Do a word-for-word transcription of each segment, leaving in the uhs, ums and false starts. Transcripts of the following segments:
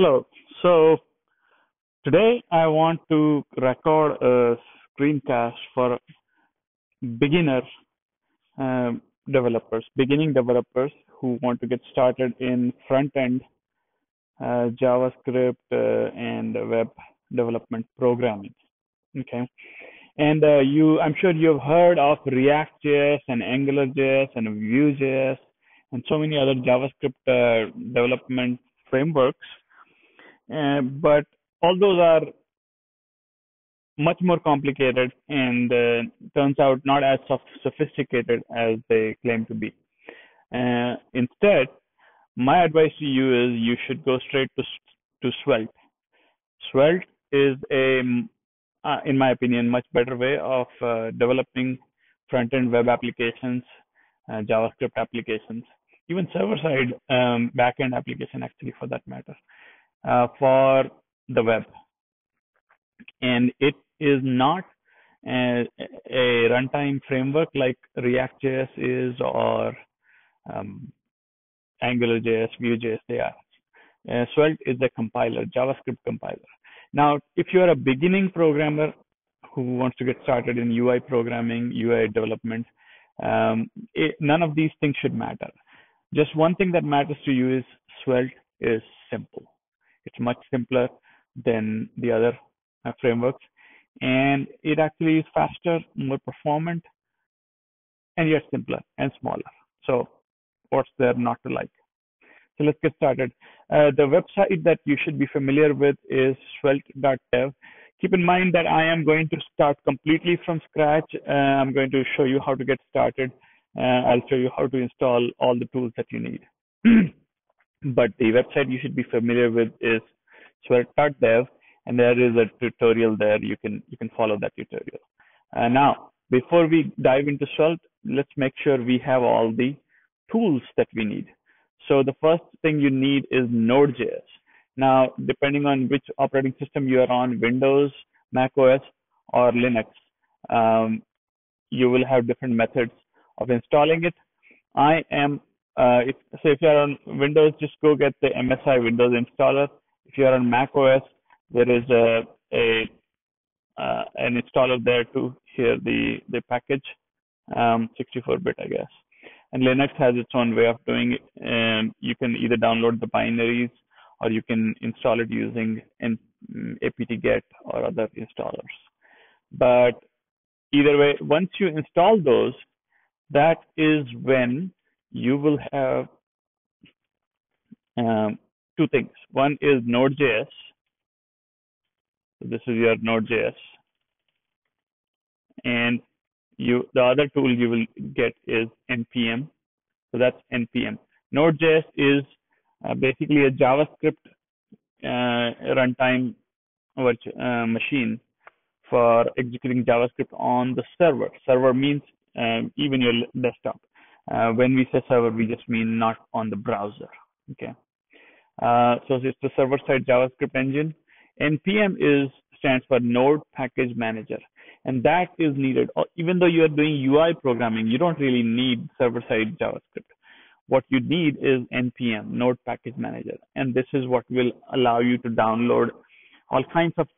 Hello. So today I want to record a screencast for beginner um, developers, beginning developers who want to get started in front-end uh, JavaScript uh, and web development programming. Okay, and uh, you, I'm sure you've heard of React.js and Angular.js and Vue.js and so many other JavaScript uh, development frameworks. Uh, but all those are much more complicated and uh, turns out not as sophisticated as they claim to be. Uh, instead, my advice to you is you should go straight to to Svelte. Svelte is a, uh, in my opinion, much better way of uh, developing front-end web applications, uh, JavaScript applications, even server-side um, back-end application, actually, for that matter. Uh, for the web, and it is not a, a runtime framework like React.js is or um, Angular.js, Vue.js. They are. Uh, Svelte is a compiler, JavaScript compiler. Now, if you are a beginning programmer who wants to get started in U I programming, U I development, um, it, none of these things should matter. Just one thing that matters to you is Svelte is simple. It's much simpler than the other uh, frameworks, and it actually is faster, more performant, and yet simpler and smaller. So what's there not to like? So let's get started. Uh, the website that you should be familiar with is svelte dot dev. Keep in mind that I am going to start completely from scratch. Uh, I'm going to show you how to get started. Uh, I'll show you how to install all the tools that you need. But the website you should be familiar with is svelte dot dev, and there is a tutorial there. You can you can follow that tutorial. Uh, now, before we dive into Svelte, let's make sure we have all the tools that we need. So the first thing you need is Node.js. Now, depending on which operating system you are on, Windows, Mac O S, or Linux, um, you will have different methods of installing it. I am Uh, if, so if you are on Windows, just go get the M S I Windows installer. If you are on Mac O S, there is a, a uh, an installer there to hear the the package, um, sixty-four bit, I guess. And Linux has its own way of doing it. And you can either download the binaries or you can install it using an apt-get or other installers. But either way, once you install those, that is when you will have um, two things. One is Node.js. So this is your Node.js. And you, the other tool you will get is N P M. So that's N P M. Node.js is uh, basically a JavaScript uh, runtime uh, machine for executing JavaScript on the server. Server means um, even your desktop. Uh, when we say server, we just mean not on the browser, okay? Uh, so it's the server-side JavaScript engine. N P M is stands for Node Package Manager, and that is needed. Even though you are doing U I programming, you don't really need server-side JavaScript. What you need is N P M, Node Package Manager, and this is what will allow you to download all kinds of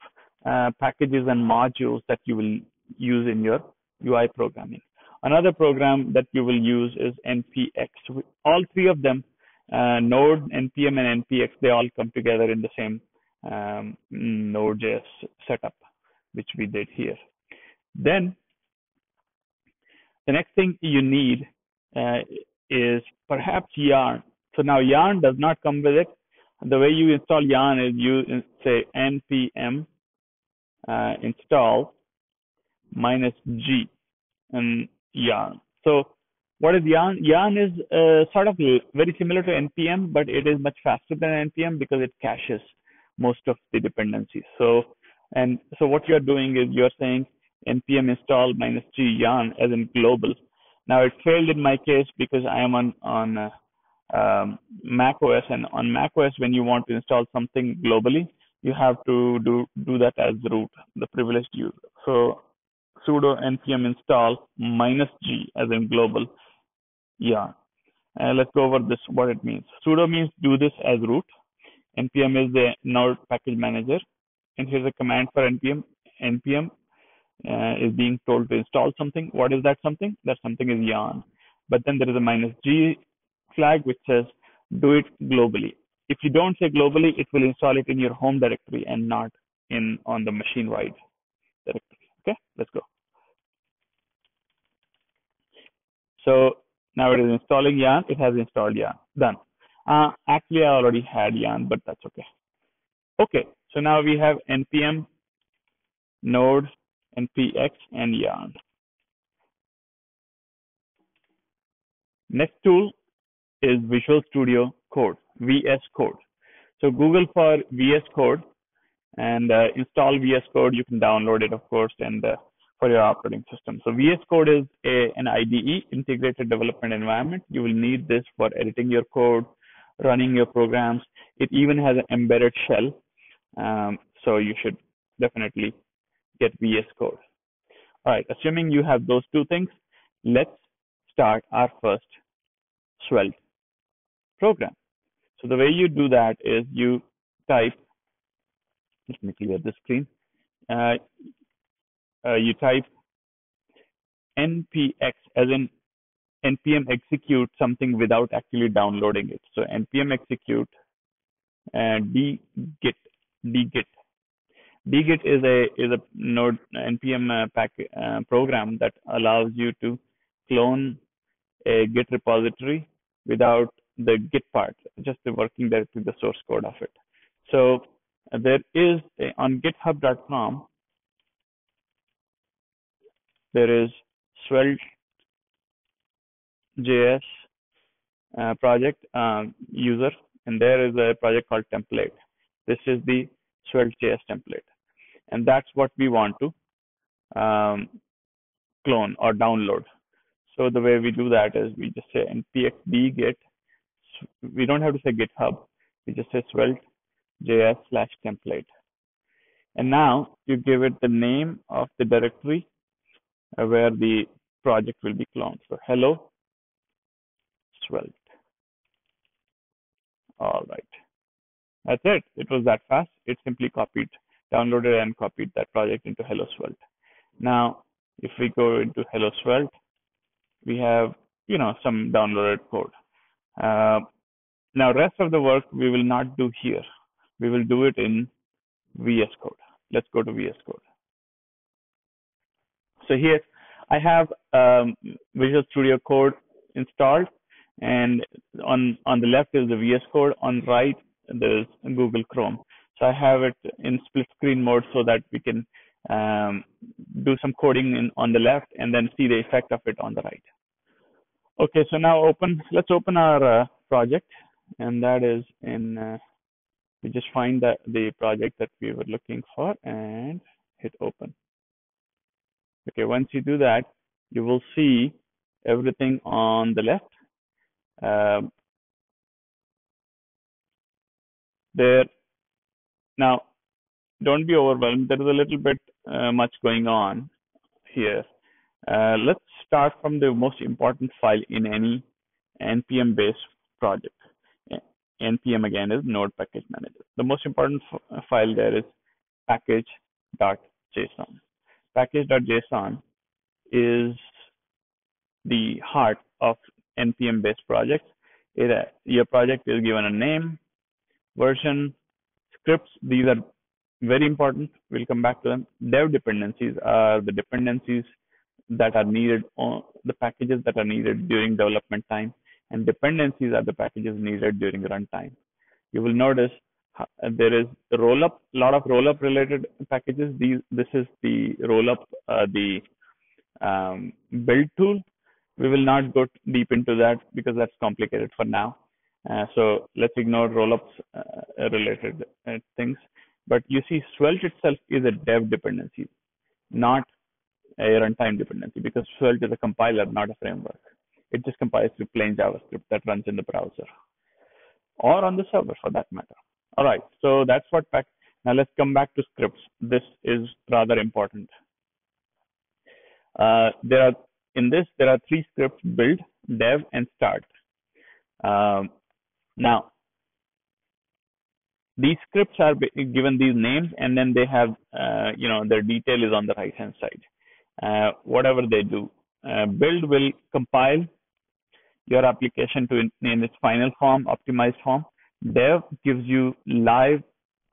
uh, packages and modules that you will use in your U I programming. Another program that you will use is N P X. All three of them, uh, Node, N P M, and N P X, they all come together in the same um, Node.js setup, which we did here. Then the next thing you need uh, is perhaps Yarn. So now Yarn does not come with it. The way you install Yarn is you say N P M uh, install minus G and Yarn. So what is Yarn? Yarn is uh, sort of very similar to N P M, but it is much faster than N P M because it caches most of the dependencies. So, and so what you're doing is you're saying N P M install minus G Yarn as in global. Now it failed in my case because I am on, on uh, um, Mac O S, and on Mac O S, when you want to install something globally, you have to do, do that as root, the privileged user. So sudo npm install minus g as in global yarn. Uh, let's go over this, what it means. Sudo means do this as root, N P M is the Node package manager, and here's a command for N P M. N P M uh, is being told to install something. What is that something? That something is Yarn. But then there is a minus G flag which says do it globally. If you don't say globally, it will install it in your home directory and not in on the machine-wide directory. Okay, let's go. So now it is installing Yarn. It has installed Yarn. Done. Uh, actually, I already had Yarn, but that's okay. Okay, so now we have N P M, Node, N P X, and Yarn. Next tool is Visual Studio Code, V S Code. So Google for V S Code and uh, install V S Code. You can download it, of course, and uh, for your operating system. So V S Code is a, an I D E, integrated development environment. You will need this for editing your code, running your programs. It even has an embedded shell. Um, so you should definitely get V S Code. All right, assuming you have those two things, let's start our first Svelte program. So the way you do that is you type, let me clear this screen. Uh, uh, you type N P X as in N P M execute something without actually downloading it. So N P M execute uh, dgit, dgit. dgit is a is a node N P M uh, pack, uh, program that allows you to clone a Git repository without the Git part, just the working directly the source code of it. So there is a, on github dot com, there is Svelte dot J S uh, project um, user, and there is a project called template. This is the Svelte dot J S template, and that's what we want to um, clone or download. So the way we do that is we just say npx dgit. We don't have to say GitHub. We just say Svelte dot J S slash template. And now you give it the name of the directory where the project will be cloned. So hello, Svelte. All right. That's it. It was that fast. It simply copied, downloaded and copied that project into hello Svelte. Now, if we go into hello Svelte, we have, you know, some downloaded code. Uh, now, rest of the work we will not do here. We will do it in V S Code. Let's go to V S Code. So here I have um, Visual Studio Code installed, and on on the left is the V S Code. On right there's Google Chrome. So I have it in split screen mode so that we can um, do some coding in, on the left and then see the effect of it on the right. Okay, so now open. Let's open our uh, project, and that is in. Uh, we just find that the project that we were looking for and hit open. Okay, once you do that, you will see everything on the left. Uh, there. Now, don't be overwhelmed. There is a little bit uh, much going on here. Uh, let's start from the most important file in any N P M based project. N P M again is Node Package Manager. The most important file there is package dot J S O N. package dot J S O N is the heart of N P M based projects. It, uh, your project is given a name, version, scripts. These are very important. We'll come back to them. Dev dependencies are the dependencies that are needed, on the packages that are needed during development time, and dependencies are the packages needed during runtime. You will notice there is rollup, a lot of rollup related packages. These, this is the rollup, uh, the um, build tool. We will not go deep into that because that's complicated for now. Uh, so let's ignore rollups uh, related uh, things. But you see, Svelte itself is a dev dependency, not a runtime dependency, because Svelte is a compiler, not a framework. It just compiles to plain JavaScript that runs in the browser or on the server for that matter. All right, so that's what pack. Now let's come back to scripts. This is rather important. Uh, there are in this there are three scripts: build, dev, and start. Um, now These scripts are given these names, and then they have, uh, you know, their detail is on the right-hand side. Uh, whatever they do, uh, build will compile your application to in, in its final form, optimized form. Dev gives you live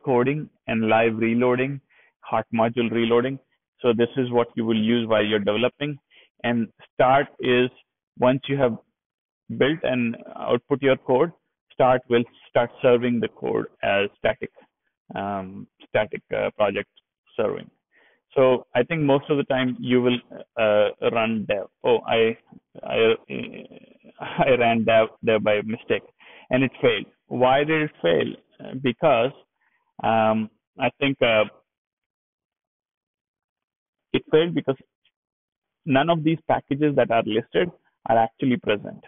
coding and live reloading, hot module reloading. So this is what you will use while you're developing. And start is once you have built and output your code, start will start serving the code as static, um, static uh, project serving. So I think most of the time you will uh, run dev. Oh, I, I, I ran dev there by mistake, and it failed. Why did it fail? Because um, I think uh, it failed because none of these packages that are listed are actually present.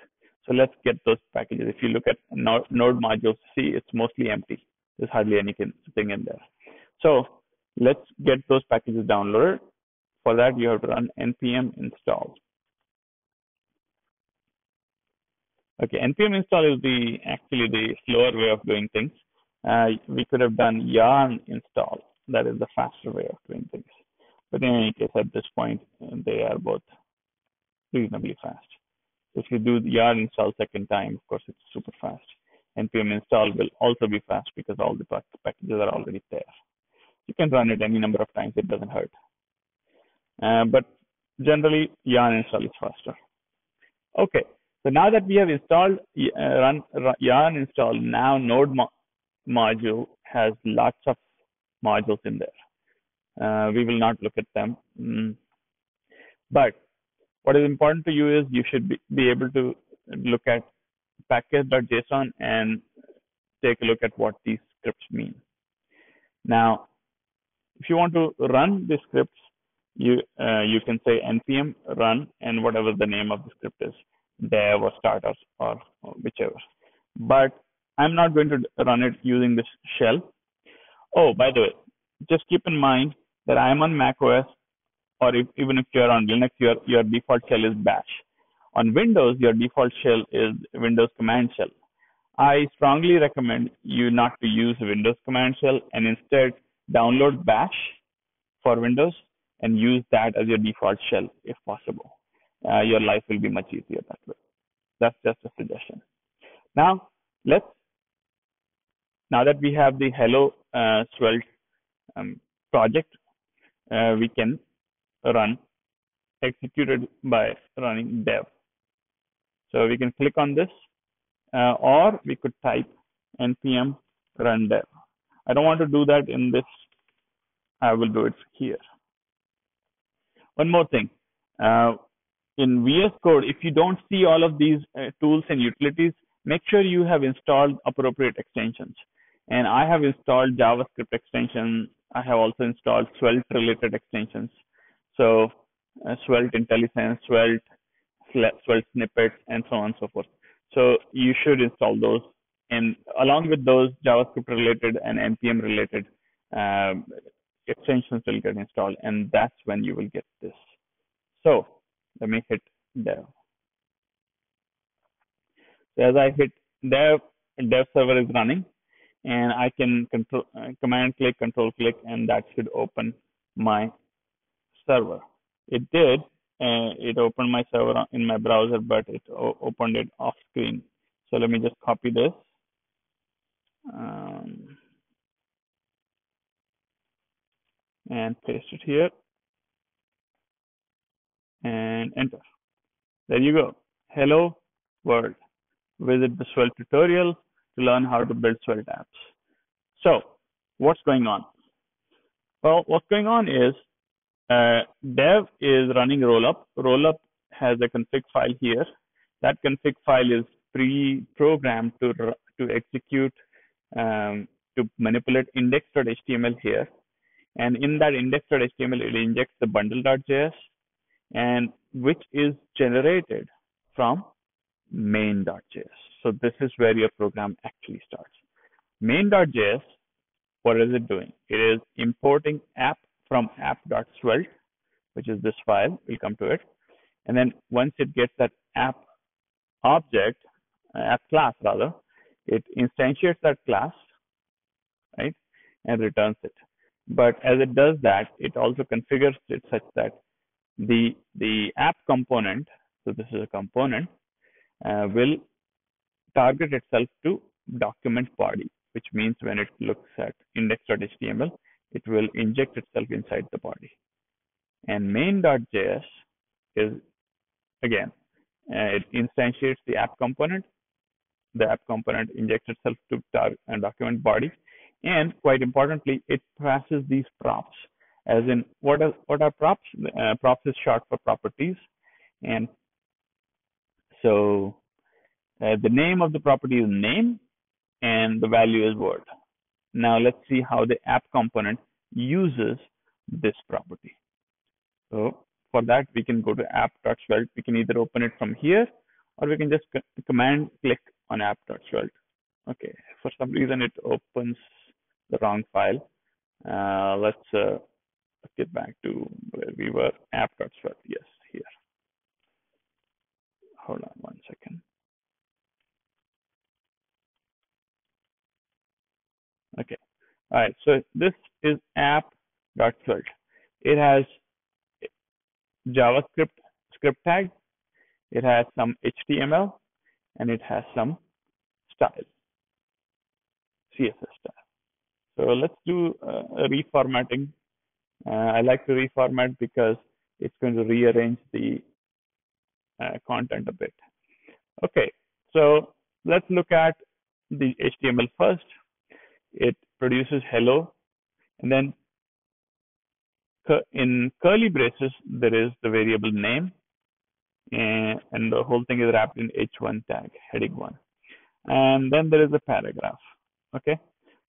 So let's get those packages. If you look at node, node modules C, it's mostly empty. There's hardly anything in there. So let's get those packages downloaded. For that, you have to run N P M install. Okay, N P M install is the actually the slower way of doing things. Uh, we could have done Yarn install. That is the faster way of doing things. But in any case, at this point, they are both reasonably fast. If you do the Yarn install second time, of course, it's super fast. N P M install will also be fast because all the packages are already there. You can run it any number of times. It doesn't hurt. Uh, but generally, Yarn install is faster. Okay. So now that we have installed uh, run, run Yarn install, now Node mo module has lots of modules in there. Uh, we will not look at them. Mm. But what is important to you is you should be, be able to look at package dot J S O N and take a look at what these scripts mean. Now, if you want to run the scripts, you, uh, you can say N P M run and whatever the name of the script is, dev or starters or, or whichever. But I'm not going to run it using this shell. Oh, by the way, just keep in mind that I'm on Mac O S, or if, even if you're on Linux, your, your default shell is bash. On Windows, your default shell is Windows command shell. I strongly recommend you not to use Windows command shell and instead download bash for Windows and use that as your default shell if possible. Uh, your life will be much easier that way. That's just a suggestion. Now, let's, now that we have the hello uh, Svelte um, project, uh, we can run executed by running dev. So we can click on this, uh, or we could type N P M run dev. I don't want to do that in this. I will do it here. One more thing. Uh, in V S Code, if you don't see all of these uh, tools and utilities, make sure you have installed appropriate extensions. And I have installed JavaScript extension. I have also installed Svelte related extensions. So uh, Svelte IntelliSense, Svelte, Svelte snippets, and so on and so forth. So you should install those, and along with those JavaScript related and N P M related um, extensions will get installed, and that's when you will get this. So let me hit dev. So as I hit dev, dev server is running, and I can control, uh, command click, control click, and that should open my server. It did. Uh, it opened my server in my browser, but it opened it off screen. So let me just copy this. Um, and paste it here. And enter. There you go. Hello world. Visit the Svelte tutorial to learn how to build Svelte apps. So what's going on? Well, what's going on is Uh, dev is running rollup. Rollup has a config file here. That config file is pre-programmed to to execute um, to manipulate index dot H T M L here, and in that index dot H T M L it injects the bundle dot J S, and which is generated from main dot J S. So this is where your program actually starts. Main dot J S. What is it doing? It is importing app from app dot svelte, which is this file. We'll come to it. And then once it gets that app object, uh, app class rather, it instantiates that class right, and returns it. But as it does that, it also configures it such that the the app component, so this is a component, uh, will target itself to document body, which means when it looks at index dot H T M L, it will inject itself inside the body. And main dot J S is again, uh, it instantiates the app component. The app component injects itself to target and document body, and quite importantly, it passes these props. As in, what are what are props? Uh, props is short for properties, and so uh, the name of the property is name, and the value is word. Now let's see how the app component uses this property. So for that, we can go to app dot svelte. We can either open it from here, or we can just command click on app dot svelte. Okay, for some reason it opens the wrong file. Uh, let's uh, get back to where we were, app dot svelte. Yes, here. Hold on one second. Okay, all right. So this is app dot svelte. It has JavaScript script tag. It has some H T M L, and it has some style, C S S style. So let's do uh, a reformatting. Uh, I like to reformat because it's going to rearrange the uh, content a bit. Okay, so let's look at the H T M L first. It produces hello, and then in curly braces, there is the variable name. And, and the whole thing is wrapped in H one tag, heading one. And then there is a paragraph. Okay.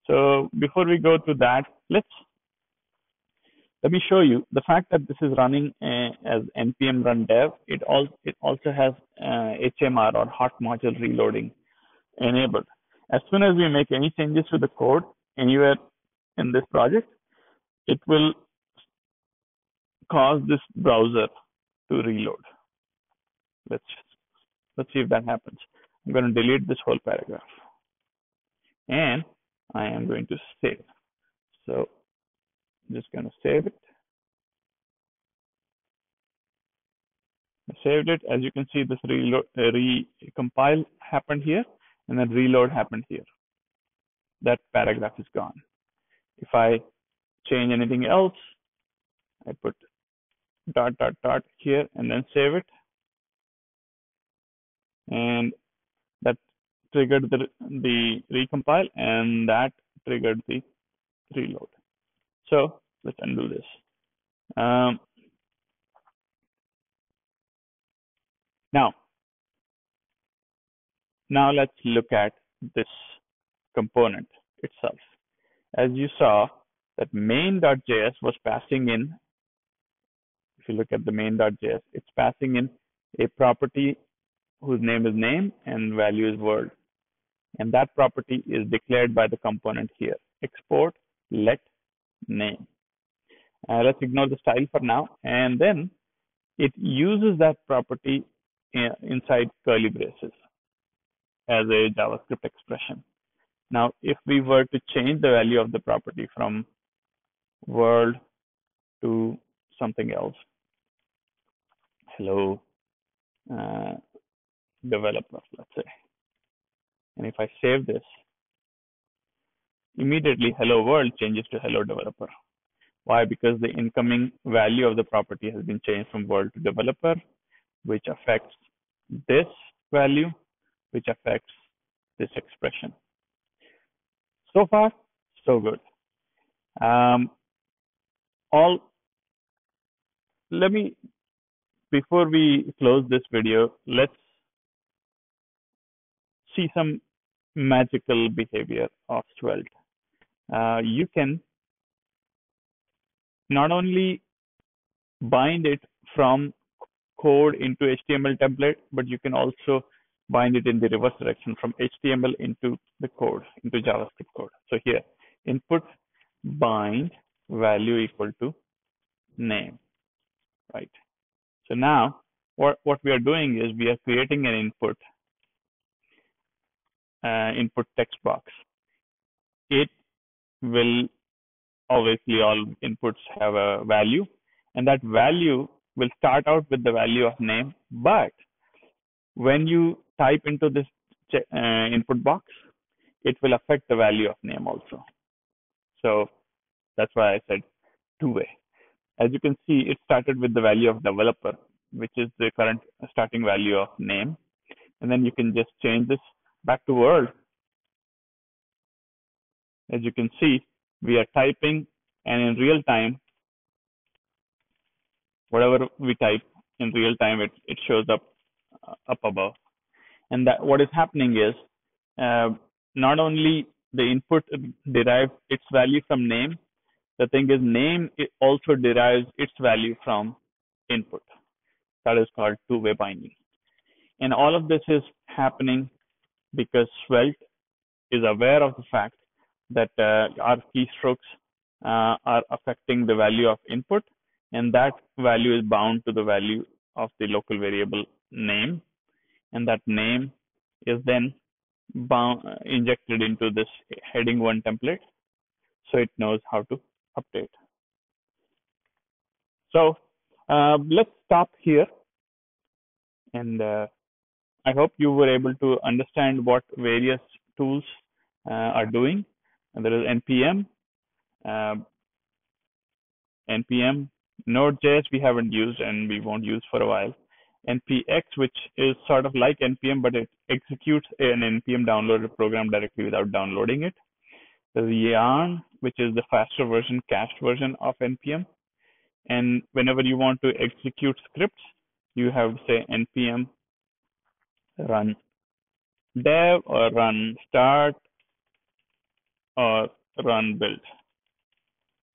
So before we go to that, let's let me show you the fact that this is running uh, as N P M run dev. It all it also has uh, H M R or hot module reloading enabled. As soon as we make any changes to the code anywhere in this project, it will cause this browser to reload. Let's, let's see if that happens. I'm going to delete this whole paragraph. And I am going to save. So I'm just going to save it. I saved it. As you can see, this reload, uh, recompile happened here, and then reload happened here. That paragraph is gone. If I change anything else, I put dot, dot, dot here, and then save it. And that triggered the, the recompile, and that triggered the reload. So let's undo this. Um, now, now let's look at this component itself. As you saw, that main dot J S was passing in, if you look at the main dot J S, it's passing in a property whose name is name and value is world. And that property is declared by the component here. Export let name. Uh, let's ignore the style for now. And then it uses that property in, inside curly braces as a JavaScript expression. Now, if we were to change the value of the property from world to something else, hello, uh, developer, let's say, and if I save this, immediately hello world changes to hello developer. Why? Because the incoming value of the property has been changed from world to developer, which affects this value, which affects this expression. So far, so good. Um, all, let me, before we close this video, let's see some magical behavior of Svelte. Uh, you can not only bind it from code into H T M L template, but you can also bind it in the reverse direction from H T M L into the code, into JavaScript code. So here, input bind value equal to name, right? So now what, what we are doing is we are creating an input Uh, input text box. It will obviously all inputs have a value, and that value will start out with the value of name. But when you type into this uh, input box, it will affect the value of name also. So that's why I said two-way. As you can see, it started with the value of developer, which is the current starting value of name. And then you can just change this back to world. As you can see, we are typing, and in real time, whatever we type in real time, it, it shows up uh, up above. And that what is happening is uh, not only the input derives its value from name, the thing is name it also derives its value from input. That is called two-way binding. And all of this is happening because Svelte is aware of the fact that uh, our keystrokes uh, are affecting the value of input, and that value is bound to the value of the local variable name, and that name is then bound, uh, injected into this heading one template, so it knows how to update. So uh, let's stop here, and uh, I hope you were able to understand what various tools uh, are doing. And there is N P M, uh, N P M, Node.js we haven't used and we won't use for a while. N P X, which is sort of like N P M, but it executes an N P M downloaded program directly without downloading it. There's Yarn, which is the faster version, cached version of N P M. And whenever you want to execute scripts, you have to say N P M run dev or run start or run build.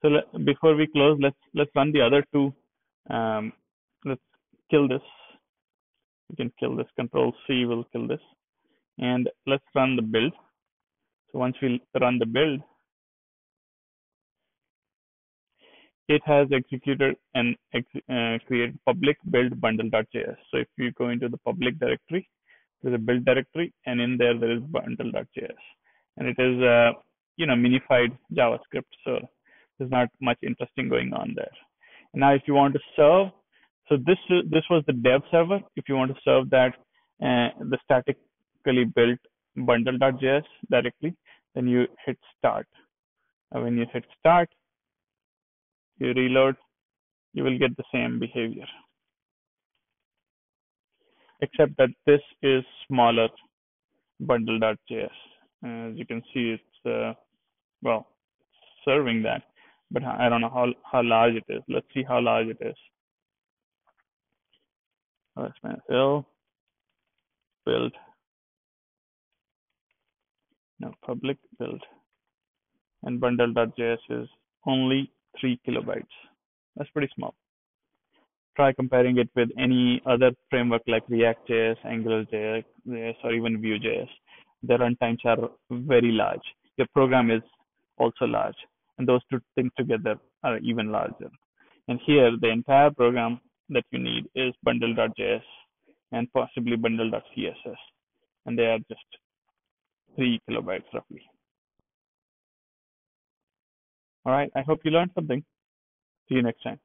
So let, before we close, let's let's run the other two. Um, let's kill this. We can kill this. Control C will kill this, and let's run the build. So once we run the build, it has executed and ex uh, created public build bundle dot J S. So if you go into the public directory, there's a build directory, and in there there is bundle dot J S, and it is uh, you know minified JavaScript. So there's not much interesting going on there. And now if you want to serve, so this this was the dev server. If you want to serve that uh, the statically built bundle dot J S directly, then you hit start. And when you hit start, you reload, you will get the same behavior, except that this is smaller bundle dot J S. As you can see, it's uh, well serving that, but I don't know how, how large it is. Let's see how large it is. Let's build, build, no public build, and bundle dot J S is only three kilobytes. That's pretty small. Try comparing it with any other framework like React dot J S, Angular dot J S, or even Vue dot J S. Their runtimes are very large. Your program is also large, and those two things together are even larger. And here, the entire program that you need is bundle dot J S and possibly bundle dot C S S, and they are just three kilobytes roughly. All right, I hope you learned something. See you next time.